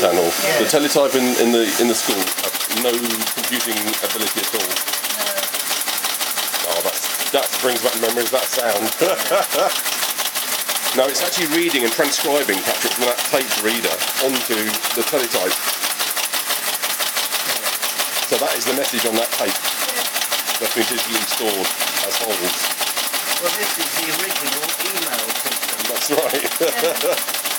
panel. Yeah. The Teletype in the school have no computing ability at all. No. Oh, that brings back memories. That sound. No, it's actually reading and transcribing Patrick from that tape reader onto the Teletype. So that is the message on that tape. Yeah. That's been digitally stored as wholes. Well, this is the original email system. That's right. Yeah.